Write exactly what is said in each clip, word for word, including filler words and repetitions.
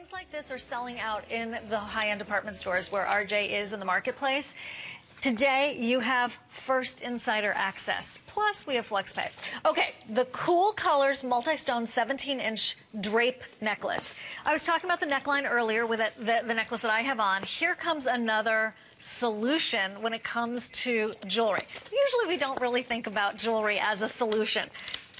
Things like this are selling out in the high-end department stores where R J is in the marketplace. Today, you have first insider access. Plus, we have FlexPay. Okay, the Cool Colors Multi-Stone seventeen inch drape necklace. I was talking about the neckline earlier with it, the, the necklace that I have on. Here comes another solution when it comes to jewelry. Usually, we don't really think about jewelry as a solution.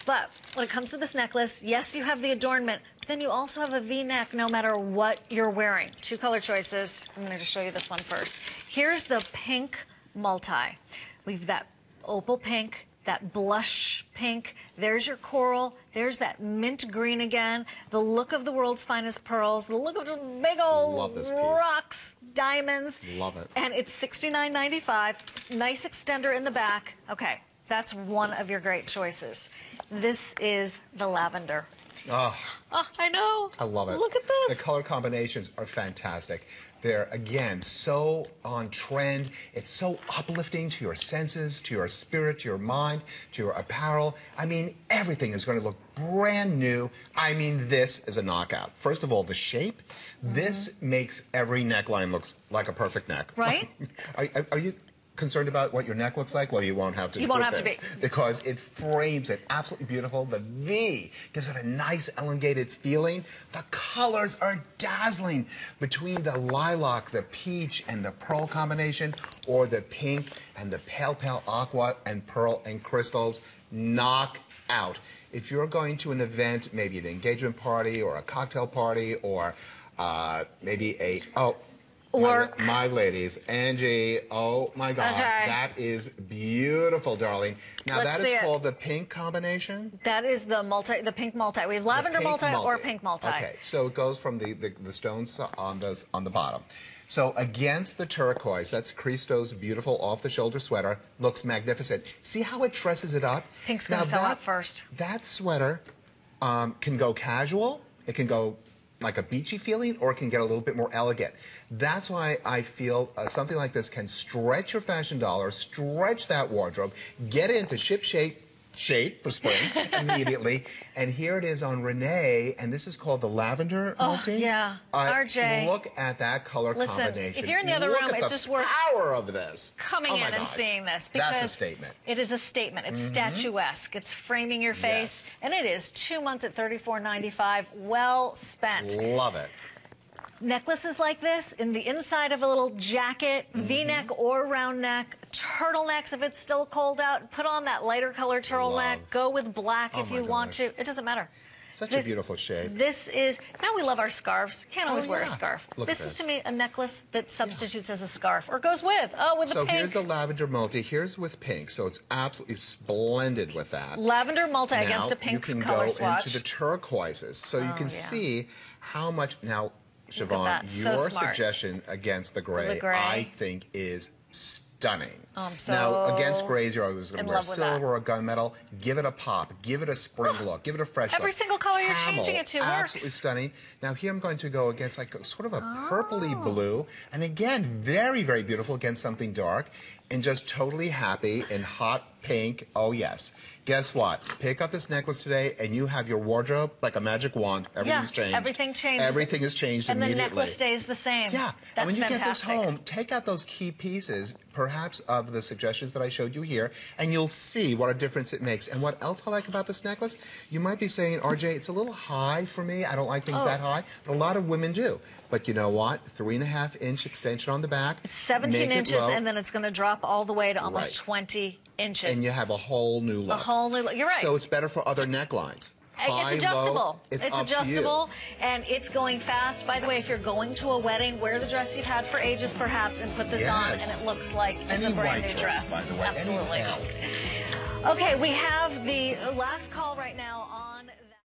But when it comes to this necklace, yes, you have the adornment, but then you also have a V-neck no matter what you're wearing. Two color choices. I'm going to just show you this one first. Here's the pink multi. We've that opal pink, that blush pink. There's your coral. There's that mint green again. The look of the world's finest pearls. The look of the big old rocks, diamonds. Love it. And it's sixty-nine ninety-five. Nice extender in the back. Okay. That's one of your great choices. This is the lavender. Oh, oh, I know. I love it. Look at this. The color combinations are fantastic. They're, again, so on trend. It's so uplifting to your senses, to your spirit, to your mind, to your apparel. I mean, everything is going to look brand new. I mean, this is a knockout. First of all, the shape. Mm-hmm. This makes every neckline look like a perfect neck. Right? are, are, are you... concerned about what your neck looks like? Well, you won't have to. You won't have to be, because it frames it absolutely beautiful. The V gives it a nice elongated feeling. The colors are dazzling between the lilac, the peach, and the pearl combination, or the pink and the pale pale aqua and pearl and crystals. Knock out. If you're going to an event, maybe an engagement party or a cocktail party, or uh, maybe a oh. Or my, my ladies, Angie, oh my God, okay. That is beautiful, darling. Now Let's that is it. called the pink combination. That is the multi, the pink multi. We have lavender multi, multi or pink multi. Okay, so it goes from the the, the stones on the on the bottom. So against the turquoise, that's Cristo's beautiful off-the-shoulder sweater. Looks magnificent. See how it dresses it up. Pink's gonna now sell that, out first. That sweater um, can go casual. It can go like a beachy feeling, or it can get a little bit more elegant. That's why I feel uh, something like this can stretch your fashion dollar, stretch that wardrobe, get it into ship shape, shape for spring immediately. And here it is on Renee, and this is called the lavender oh, multi. Yeah, uh, R J. Look at that color Listen, combination. If you're in the other look room, it's just worth power of this coming oh in and seeing this, because that's a statement. It is a statement. It's mm-hmm. statuesque. It's framing your face, yes. and it is two months at thirty-four ninety-five. Well spent. Love it. Necklaces like this in the inside of a little jacket, mm-hmm. V-neck or round neck, turtlenecks if it's still cold out. Put on that lighter color turtleneck. Go with black oh if you goodness. want to. It doesn't matter. Such this, a beautiful shape. This is, now we love our scarves. Can't always oh, yeah. wear a scarf. Look this, this is, to me, a necklace that substitutes yeah. as a scarf or goes with. Oh, with so the pink. So here's the lavender multi. Here's with pink. So it's absolutely splendid with that. Lavender multi now, against a pink color swatch. Now you can go swatch. into the turquoises. So oh, you can yeah. see how much, now, Siobhan, so your smart. suggestion against the gray, the gray, I think, is stunning. Um, so now, against grays, you're always going to wear silver that. or gunmetal. Give it a pop. Give it a spring oh, look. Give it a fresh every look. Every single color Camel, you're changing it to absolutely works. Absolutely stunning. Now, here I'm going to go against like sort of a oh. purpley blue. And again, very, very beautiful against something dark. And just totally happy in hot pink. Oh, yes. Guess what? Pick up this necklace today, and you have your wardrobe like a magic wand. Everything's yeah, changed. everything changes. Everything is changed and immediately. And the necklace stays the same. Yeah. That's and when you fantastic. get this home, take out those key pieces, perhaps of the suggestions that I showed you here, and you'll see what a difference it makes. And what else I like about this necklace, you might be saying, R J, it's a little high for me. I don't like things oh. that high. But a lot of women do. But you know what? Three and a half inch extension on the back. It's seventeen inches, and then it's going to drop all the way to almost right. twenty inches. And you have a whole new look. A whole new look. You're right. So it's better for other necklines. High, it's adjustable. Low, it's it's adjustable, and it's going fast. By the way, if you're going to a wedding, wear the dress you've had for ages, perhaps, and put this yes. on, and it looks like it's Any a brand new choice, dress. By the way. Absolutely. Any okay, we have the last call right now.